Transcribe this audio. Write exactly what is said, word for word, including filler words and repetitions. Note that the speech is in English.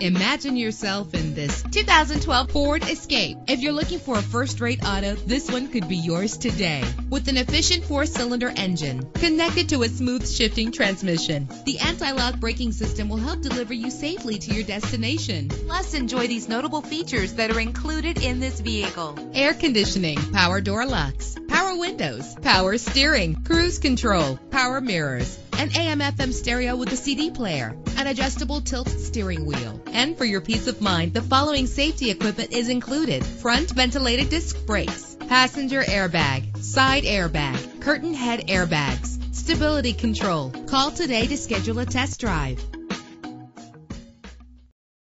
Imagine yourself in this two thousand twelve Ford Escape. If you're looking for a first-rate auto, this one could be yours today. With an efficient four-cylinder engine connected to a smooth shifting transmission, the anti-lock braking system will help deliver you safely to your destination. Plus, enjoy these notable features that are included in this vehicle: air conditioning, power door locks, power windows, power steering, cruise control, power mirrors, an A M F M stereo with a C D player, an adjustable tilt steering wheel. And for your peace of mind, the following safety equipment is included: front ventilated disc brakes, passenger airbag, side airbag, curtain head airbags, stability control. Call today to schedule a test drive.